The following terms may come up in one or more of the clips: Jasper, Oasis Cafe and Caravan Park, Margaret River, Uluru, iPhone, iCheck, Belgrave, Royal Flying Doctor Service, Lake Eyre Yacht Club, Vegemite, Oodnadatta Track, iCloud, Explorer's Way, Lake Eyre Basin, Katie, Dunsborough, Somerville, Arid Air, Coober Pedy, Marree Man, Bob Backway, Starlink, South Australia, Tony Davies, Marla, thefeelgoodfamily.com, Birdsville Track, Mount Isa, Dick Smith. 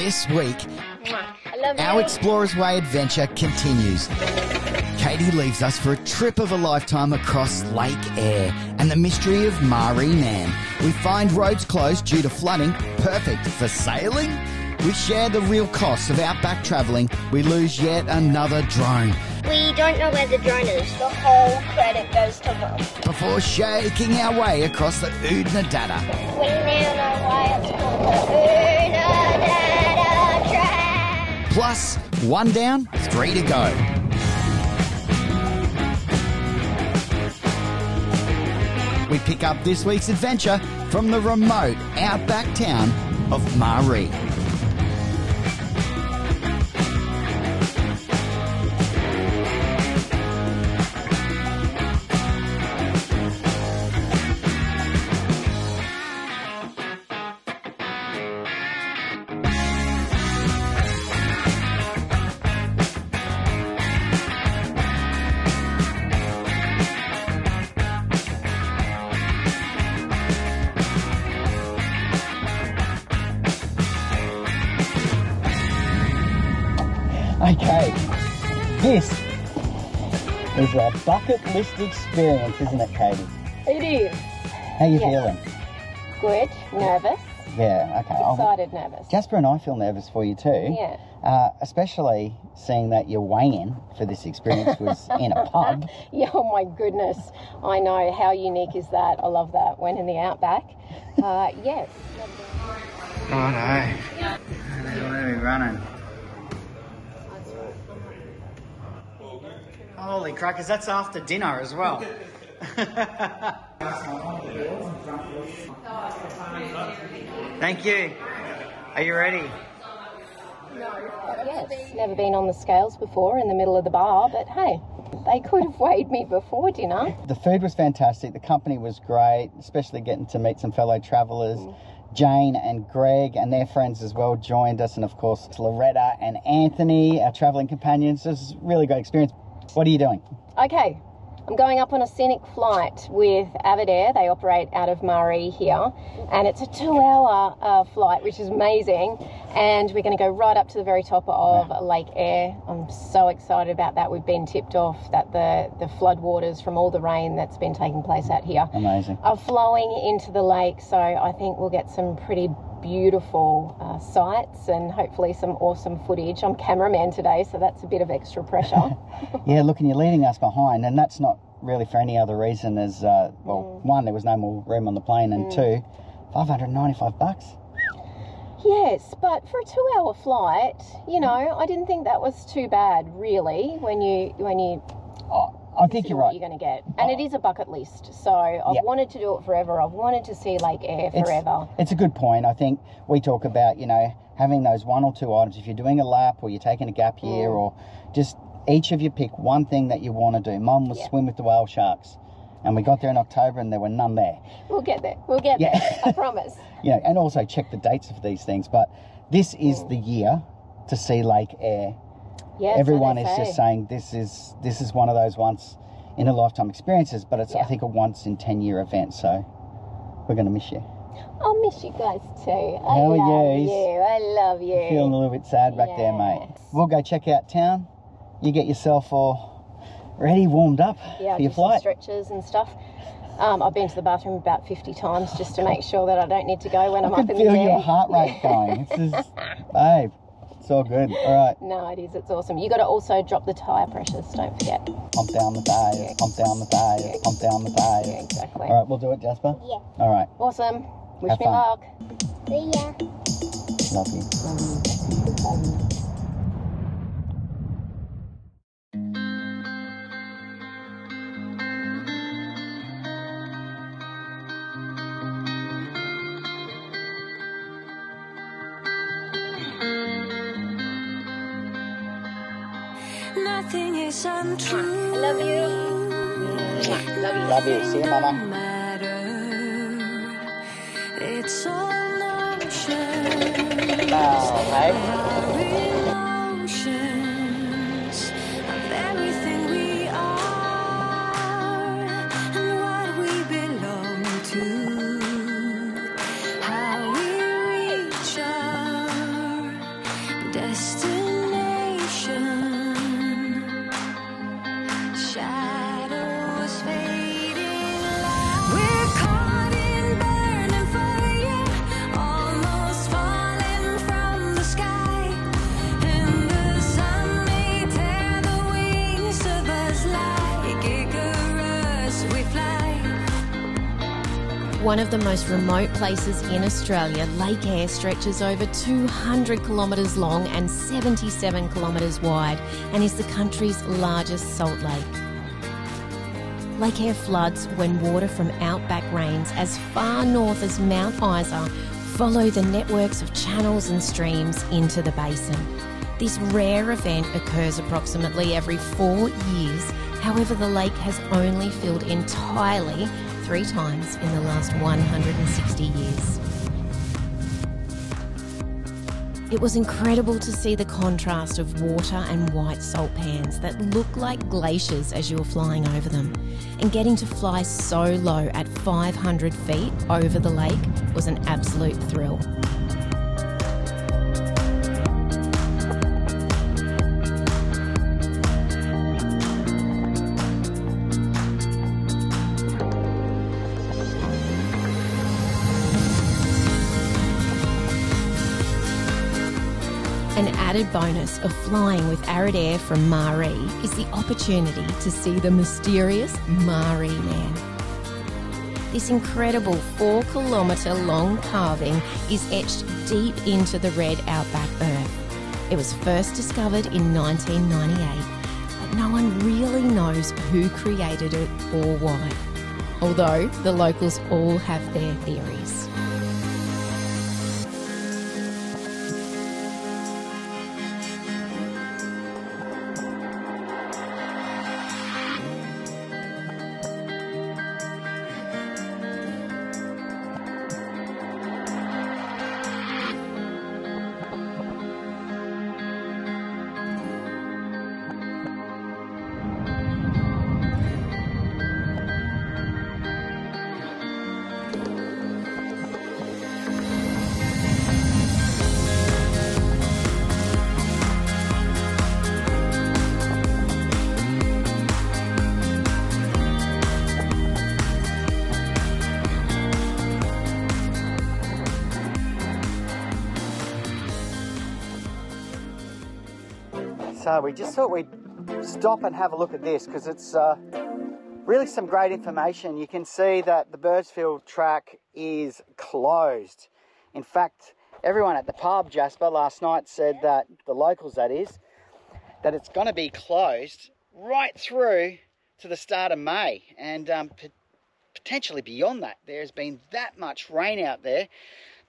this week, our Explorer's Way adventure continues. Katie leaves us for a trip of a lifetime across Lake Eyre and the mystery of Marree Man. We find roads closed due to flooding, perfect for sailing. We share the real costs of outback travelling. We lose yet another drone. We don't know where the drone is. The whole credit goes to Mom. Before shaking our way across the Oodnadatta. We now know why it's called the Oodnadatta Track. Plus, 1 down, 3 to go. We pick up this week's adventure from the remote outback town of Marree. Okay, this is a bucket list experience, isn't it, Katie? It is. How are you feeling? Good, nervous. Yeah, okay. Excited, nervous. Jasper and I feel nervous for you too. Yeah. Especially seeing that your weigh-in for this experience was in a pub. Yeah, oh my goodness. I know, how unique is that? I love that. When in the outback. Yes. Oh no. Where are we running? Holy crackers, that's after dinner as well. Thank you. Are you ready? Yes, never been on the scales before in the middle of the bar, but hey, they could have weighed me before dinner. The food was fantastic, the company was great, especially getting to meet some fellow travellers. Jane and Greg and their friends as well joined us, and of course Loretta and Anthony, our travelling companions. It was a really great experience. What are you doing? Okay, I'm going up on a scenic flight with Arid Air. They operate out of Marree here, and it's a 2-hour flight, which is amazing. And we're going to go right up to the very top of Lake Eyre. I'm so excited about that. We've been tipped off that the floodwaters from all the rain that's been taking place out here are flowing into the lake. So I think we'll get some pretty beautiful sights and hopefully some awesome footage. I'm cameraman today, so that's a bit of extra pressure. Yeah, look, and you're leaving us behind, and that's not really for any other reason as, well, one, there was no more room on the plane, and two, $595. Yes, but for a 2-hour flight, you know, I didn't think that was too bad, really, when you I think you're right. You're going to get, and it is a bucket list. So I've wanted to do it forever. I've wanted to see Lake Eyre forever. It's a good point. I think we talk about, you know, having those 1 or 2 items. If you're doing a lap, or you're taking a gap year, or just each of you pick one thing that you want to do. Mum was swim with the whale sharks, and we got there in October, and there were none there. We'll get there. We'll get there. I promise. Yeah, you know, and also check the dates of these things. But this is the year to see Lake Eyre. Yeah, everyone is just saying this is one of those once in a lifetime experiences, but it's I think a once in 10-year event, so we're going to miss you. I'll miss you guys too. I love you. You're feeling a little bit sad back there, mate. We'll go check out town. You get yourself all ready, warmed up for your flight. Yeah, stretches and stuff. I've been to the bathroom about 50 times just to make sure that I don't need to go when I'm up in the air. I can feel your heart rate going. This is, babe. It's all good. All right. No, it is. It's awesome. You got to also drop the tyre pressures. Don't forget. Pump down the tyres. Yeah. Pump down the tyres. Yeah. Pump down the tyres. Yeah, exactly. All right. We'll do it, Jasper. Yeah. All right. Awesome. Wish me luck. See ya. Love you. Untrue. Love you. Love you. See you, Mama. It's all notions. Emotions of everything we are and what we belong to. How we reach our One of the most remote places in Australia, Lake Eyre stretches over 200 kilometres long and 77 kilometres wide and is the country's largest salt lake. Lake Eyre floods when water from outback rains as far north as Mount Isa follow the networks of channels and streams into the basin. This rare event occurs approximately every 4 years. However, the lake has only filled entirely 3 times in the last 160 years. It was incredible to see the contrast of water and white salt pans that look like glaciers as you were flying over them. And getting to fly so low at 500 feet over the lake was an absolute thrill. An added bonus of flying with Arid Air from Marree is the opportunity to see the mysterious Marree Man. This incredible 4-kilometre long carving is etched deep into the red outback earth. It was first discovered in 1998, but no one really knows who created it or why, although the locals all have their theories. So we just thought we'd stop and have a look at this because it's really some great information. You can see that the Birdsville Track is closed. In fact, everyone at the pub, Jasper, last night said that, the locals that is, that it's going to be closed right through to the start of May and potentially beyond that. There's been that much rain out there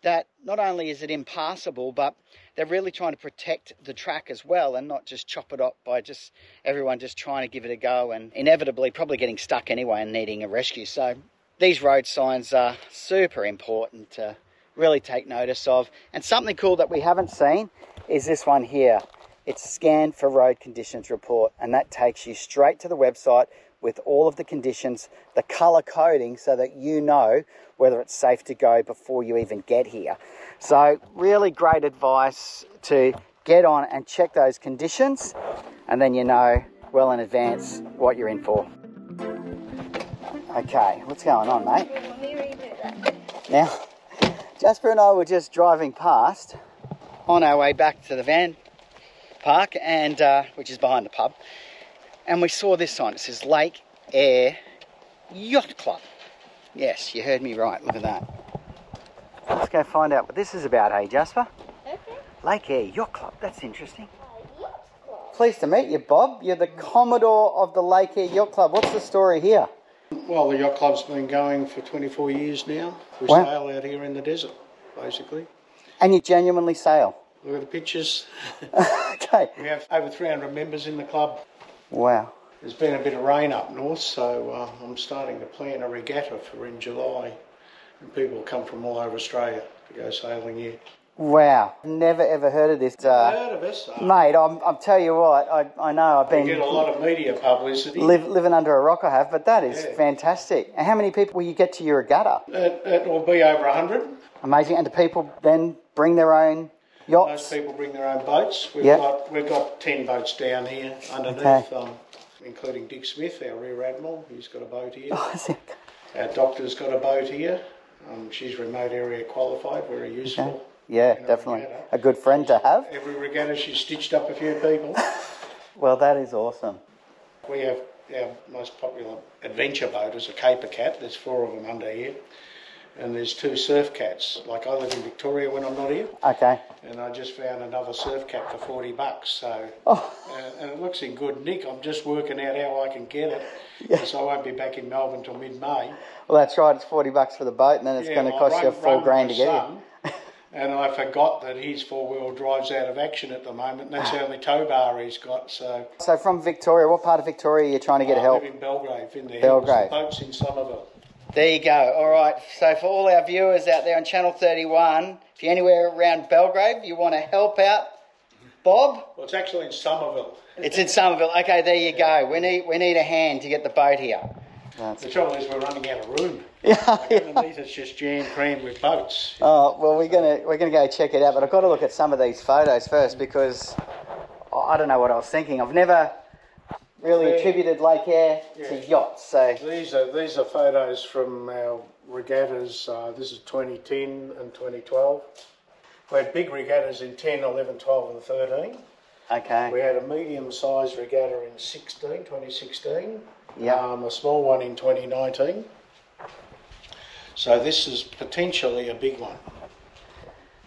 that not only is it impassable, but they're really trying to protect the track as well and not just chop it up by just everyone just trying to give it a go and inevitably probably getting stuck anyway and needing a rescue. So these road signs are super important to really take notice of. And something cool that we haven't seen is this one here. It's Scan for Road Conditions Report, and that takes you straight to the website with all of the conditions, the colour coding, so that you know whether it's safe to go before you even get here. So really great advice to get on and check those conditions, and then you know well in advance what you're in for. Okay, what's going on, mate? Now, Jasper and I were just driving past on our way back to the van park, and which is behind the pub, and we saw this sign. It says Lake Eyre Yacht Club. Yes, you heard me right. Look at that. Let's go find out what this is about, hey, Jasper? Okay. Lake Eyre Yacht Club. That's interesting. Yacht Club. Pleased to meet you, Bob. You're the Commodore of the Lake Eyre Yacht Club. What's the story here? Well, the Yacht Club's been going for 24 years now. We sail out here in the desert, basically. And you genuinely sail? Look at the pictures. Okay. We have over 300 members in the club. Wow. There's been a bit of rain up north, so I'm starting to plan a regatta for in July. And people come from all over Australia to go sailing here. Wow. Never ever heard of this. Heard of us? Mate, I'll tell you what, I know I've been... You get a lot of media publicity. Living under a rock I have, but that is fantastic. And how many people will you get to your regatta? It will be over 100. Amazing. And do people then bring their own... Yachts. Most people bring their own boats. We've got 10 boats down here underneath, including Dick Smith, our Rear Admiral. He's got a boat here. Oh, our doctor's got a boat here. She's remote area qualified, very useful. Okay. Yeah, definitely. Regatta. A good friend to have. Every regatta she's stitched up a few people. Well, that is awesome. We have our most popular adventure boat is a caper cat. There's 4 of them under here. And there's 2 surf cats. Like, I live in Victoria when I'm not here. Okay. And I just found another surf cat for $40. So, and it looks in good nick. I'm just working out how I can get it. Because I won't be back in Melbourne till mid-May. Well, that's right. It's $40 for the boat, and then it's going to cost you $4,000 to get it. And I forgot that his 4-wheel drive's out of action at the moment. And that's the only tow bar he's got. So from Victoria, what part of Victoria are you trying to get help? I live in Belgrave, in the Belgrave. Boats in Somerville. There you go. All right. So for all our viewers out there on Channel 31, if you're anywhere around Belgrave, you want to help out Bob? Well, it's actually in Somerville. It's in Somerville. Okay, there you go. We need a hand to get the boat here. That's the trouble is we're running out of room. It's just jam crammed with boats. Oh well, we're gonna go check it out. But I've got to look at some of these photos first because I don't know what I was thinking. I've never really attributed Lake Eyre to yachts. So these are photos from our regattas. This is 2010 and 2012. We had big regattas in 10, 11, 12 and 13. Okay. We had a medium-sized regatta in 2016. Yeah. A small one in 2019. So this is potentially a big one.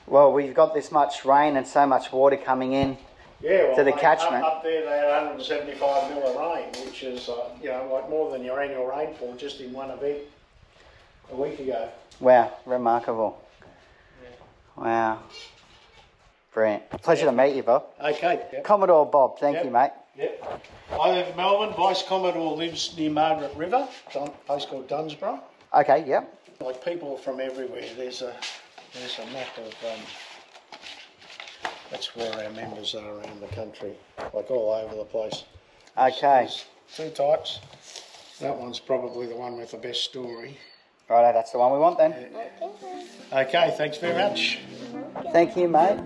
Well, we've got this much rain and so much water coming in. Yeah, well, to the catchment. Up there they had 175 mil of rain, which is like more than your annual rainfall just in one event a week ago. Wow, remarkable. Yeah. Wow. Brilliant. Pleasure to meet you, Bob. Okay. Yep. Commodore Bob, thank you, mate. Yep. I live in Melbourne. Vice Commodore lives near Margaret River, a place called Dunsborough. Okay, yep. Like, people from everywhere. There's a map of... That's where our members are around the country, like all over the place. Okay. There's 2 types. That one's probably the one with the best story. Righto, that's the one we want then. Okay, thanks very much. Thank you, mate.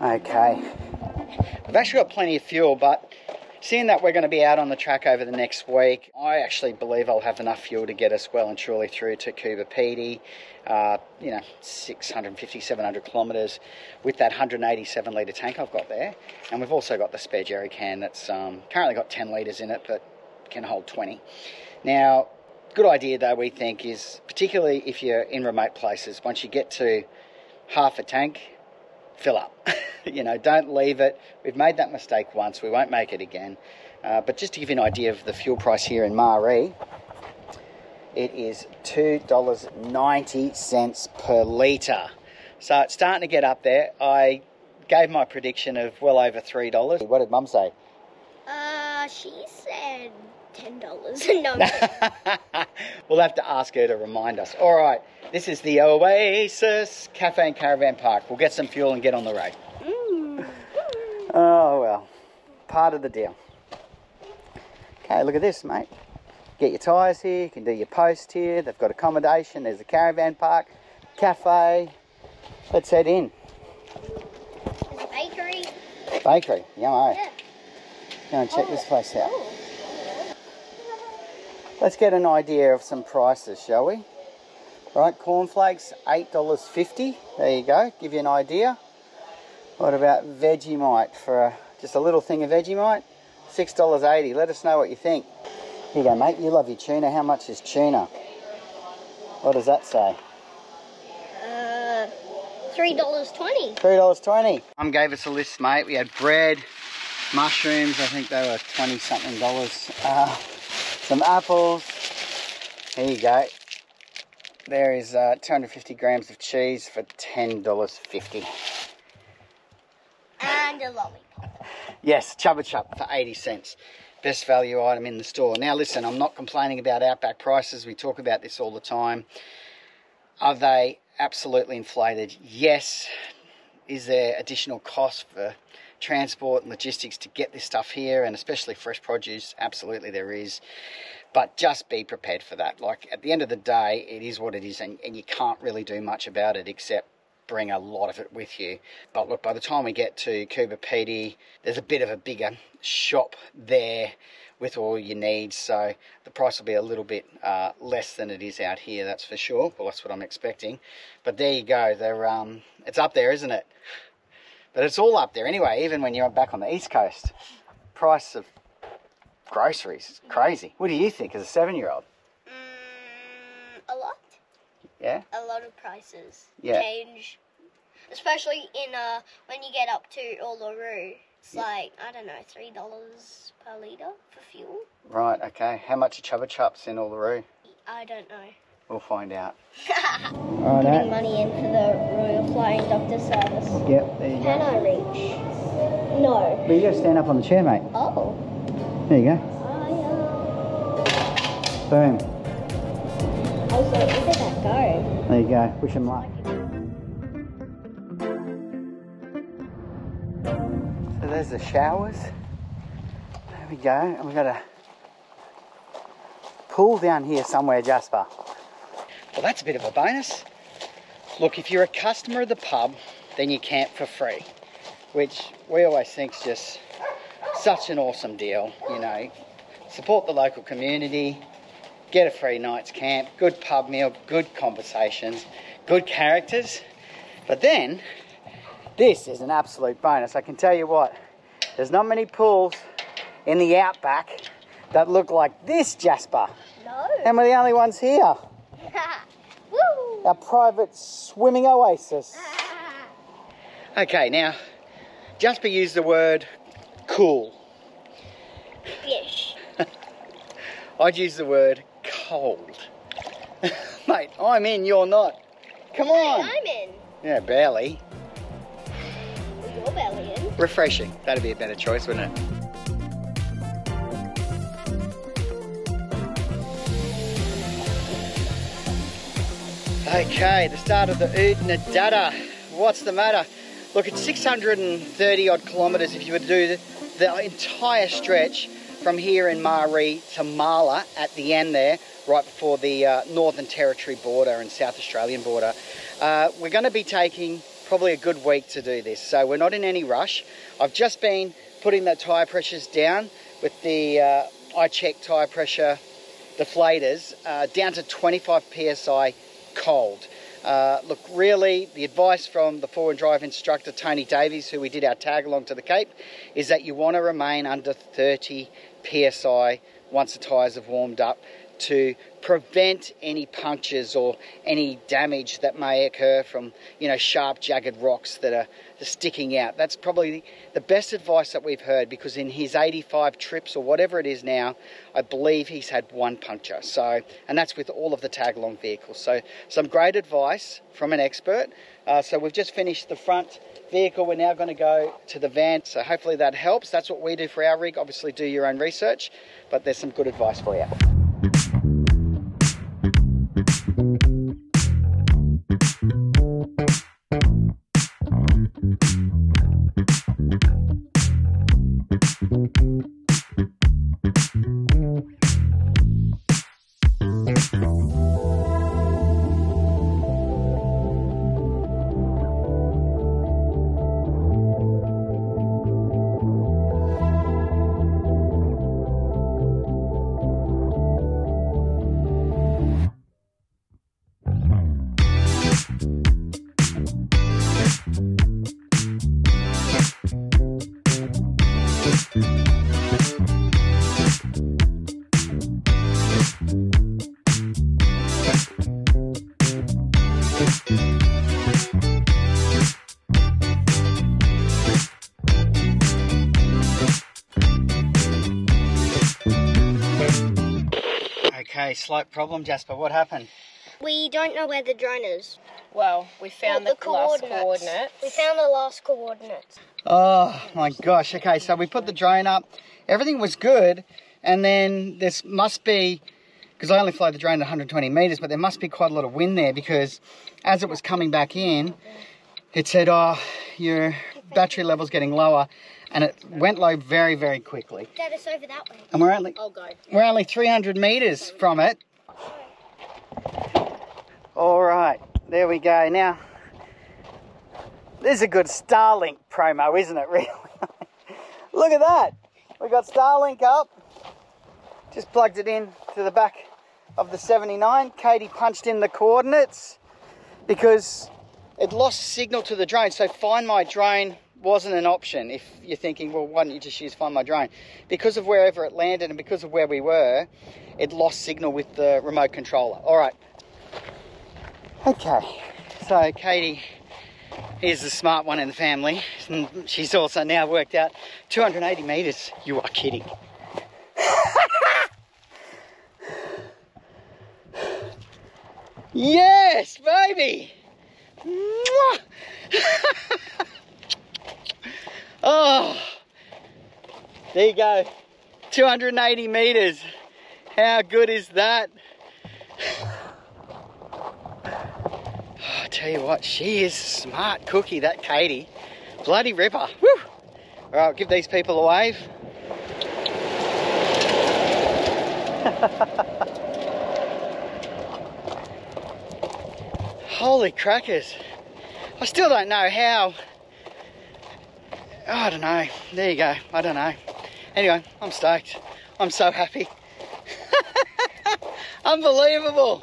Okay. We've actually got plenty of fuel, but seeing that we're going to be out on the track over the next week, I actually believe I'll have enough fuel to get us well and truly through to Coober Pedy. 650, 700 kilometres with that 187 litre tank I've got there. And we've also got the spare jerry can that's currently got 10 litres in it, but can hold 20. Now, good idea though, we think, is particularly if you're in remote places, once you get to half a tank, fill up. Don't leave it. We've made that mistake once, we won't make it again. But just to give you an idea of the fuel price here in Marree, it is $2.90 per litre. So it's starting to get up there. I gave my prediction of well over $3. What did Mum say? She said $10. No. We'll have to ask her to remind us. All right, this is the Oasis Cafe and Caravan Park. We'll get some fuel and get on the road. Mm. Oh, well, part of the deal. Okay, look at this, mate. Get your tyres here, you can do your post here, they've got accommodation, there's a caravan park, cafe. Let's head in. There's a bakery. Bakery, yummo. Yeah. Go and check this place out. Oh. Let's get an idea of some prices, shall we? Right, cornflakes, $8.50, there you go, give you an idea. What about Vegemite for just a little thing of Vegemite? $6.80, let us know what you think. Here you go, mate. You love your tuna. How much is tuna? What does that say? $3.20. $3.20. Mum gave us a list, mate. We had bread, mushrooms. I think they were $20-something. Some apples. Here you go. There is 250 grams of cheese for $10.50. And a lollipop. Yes, Chubba Chup for 80 cents. Best value item in the store. Now listen, I'm not complaining about Outback prices. We talk about this all the time. Are they absolutely inflated? Yes. Is there additional cost for transport and logistics to get this stuff here, and especially fresh produce? Absolutely there is. But just be prepared for that. Like, at the end of the day, it is what it is, and you can't really do much about it except bring a lot of it with you. But look, by the time we get to Coober Pedy, there's a bit of a bigger shop there with all your needs, so the price will be a little bit less than it is out here, that's for sure. Well, that's what I'm expecting. But there you go, they're it's up there, isn't it? But it's all up there anyway, even when you're back on the East Coast. Price of groceries is crazy. What do you think as a 7-year-old? A lot. Yeah? A lot of prices change. Especially in when you get up to Uluru. It's like, I don't know, $3 per litre for fuel. Right, okay. How much are Chubba Chups in Uluru? I don't know. We'll find out. All right, putting money in for the Royal Flying Doctor Service. Yep, there you go. Can I reach? No. But you got to stand up on the chair, mate. Oh. There you go. Boom. I was like, where did that go? There you go. Wish him luck. So there's the showers. There we go. And we've got a pool down here somewhere, Jasper. Well, that's a bit of a bonus. Look, if you're a customer of the pub, then you camp for free, which we always think is just such an awesome deal, you know. Support the local community, get a free night's camp, good pub meal, good conversations, good characters. But then, this is an absolute bonus. I can tell you what, there's not many pools in the outback that look like this, Jasper. No. And we're the only ones here. Woo. Our private swimming oasis. Okay, now, Jasper used the word cool. Yes. I'd use the word cold. Mate, I'm in, you're not. Come on. I'm in. Yeah, barely. Well, you're barely in. Refreshing. That'd be a better choice, wouldn't it? Okay, the start of the Oodnadatta. What's the matter? Look, it's 630 odd kilometres if you would do the entire stretch from here in Marree to Marla at the end there, right before the Northern Territory border and South Australian border. We're going to be taking probably a good week to do this, so we're not in any rush. I've just been putting the tyre pressures down with the iCheck tyre pressure deflators down to 25 psi. Cold. Look, really, the advice from the four-wheel drive instructor, Tony Davies, who we did our tag along to the Cape, is that you want to remain under 30 psi once the tyres have warmed up to prevent any punctures or any damage that may occur from, you know, sharp, jagged rocks that are sticking out. That's probably the best advice that we've heard, because in his 85 trips or whatever it is now, I believe he's had one puncture. So, and that's with all of the tag-along vehicles. So some great advice from an expert. So we've just finished the front vehicle. We're now going to go to the van. So hopefully that helps. That's what we do for our rig. Obviously do your own research, but there's some good advice for you. Slight problem, Jasper. What happened? We don't know where the drone is. Well, we found the coordinates. Last coordinates. We found the last coordinates. Oh my gosh. Okay, so we put the drone up. Everything was good, and then this must be, because I only fly the drone at 120 meters, but there must be quite a lot of wind there, because as it was coming back in, it said, "Oh, your battery level's getting lower." And it went low very, very quickly. Dad, it's over that way. And we're only 300 metres from it. All right, there we go. Now, This is a good Starlink promo, isn't it, really? Look at that. We've got Starlink up. Just plugged it in to the back of the 79. Katie punched in the coordinates because it lost signal to the drone. So Find My Drone wasn't an option. If you're thinking, well, why don't you just use Find My Drone? Because of wherever it landed and because of where we were, it lost signal with the remote controller. All right. Okay. So Katie is the smart one in the family. She's also now worked out 280 meters. You are kidding. Yes, baby. Oh, there you go. 280 meters. How good is that? Oh, I tell you what, she is smart cookie, that Katie. Bloody ripper. Woo! All right, I'll give these people a wave. Holy crackers. I still don't know how. Oh, I don't know. There you go. I don't know. Anyway, I'm stoked. I'm so happy. Unbelievable.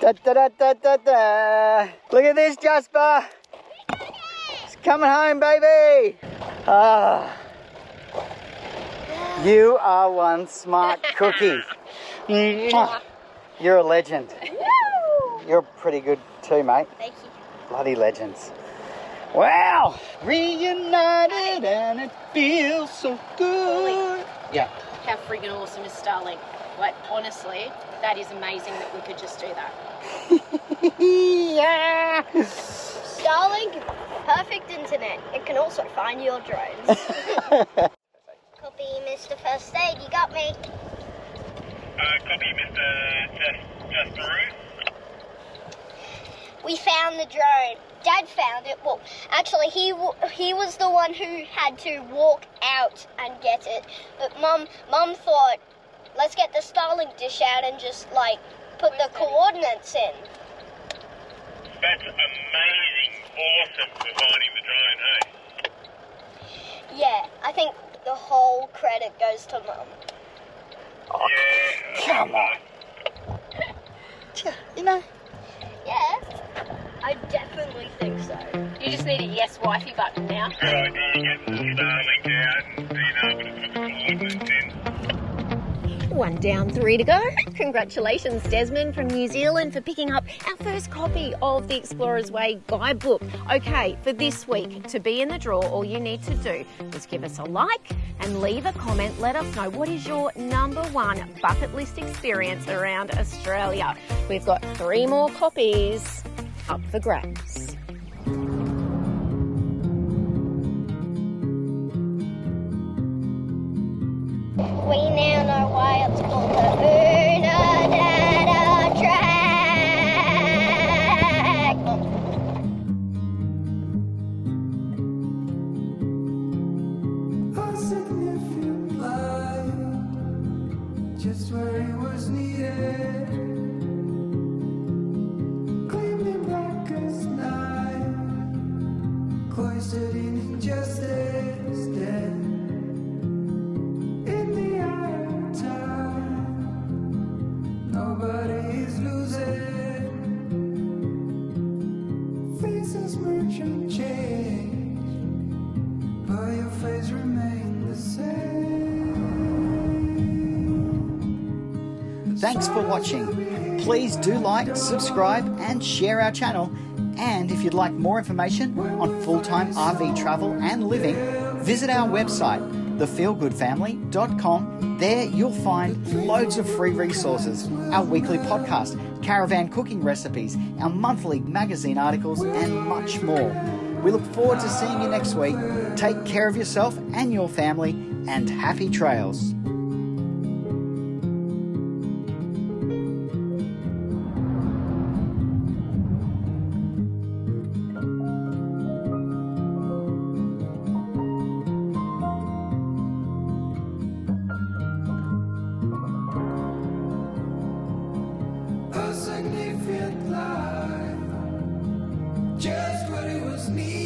Da, da, da, da, da, da. Look at this, Jasper. It's coming home, baby. Ah, you are one smart cookie. You're a legend. You're pretty good too, mate. Thank you. Bloody legends. Wow. Reunited and it feels so good. Holy. Yeah. How freaking awesome is Starlink? Like, honestly, that is amazing that we could just do that. Yeah. Starlink, perfect internet. It can also find your drones. Copy, Mr. First Aid, you got me. Copy, Mr. First Aid. We found the drone. Dad found it. Well, actually, he was the one who had to walk out and get it. But Mum thought, let's get the Starlink dish out and just, like, put the coordinates in. That's amazing. Awesome for finding the drone, hey? Yeah, I think the whole credit goes to Mum. Oh, yeah. Come on. You know? Yeah. I definitely think so. You just need a yes wifey button now. Good idea. You get the Starlink out and being able to put the coordinates in. One down, three to go. Congratulations, Desmond from New Zealand, for picking up our first copy of the Explorer's Way guidebook. Okay, for this week, to be in the draw, all you need to do is give us a like and leave a comment. Let us know, what is your #1 bucket list experience around Australia? We've got 3 more copies up for grabs. We now know why it's called the Oodnadatta Track. A significant light, just where it was needed, claiming back as night, cloistered in injustice, dead. Nobody is losing. Faces merge and change, but your face remains the same. Thanks for watching. Please do like, subscribe and share our channel. And if you'd like more information on full-time RV travel and living, visit our website, thefeelgoodfamily.com. There you'll find loads of free resources, our weekly podcast, caravan cooking recipes, our monthly magazine articles, and much more. We look forward to seeing you next week. Take care of yourself and your family, and happy trails. me.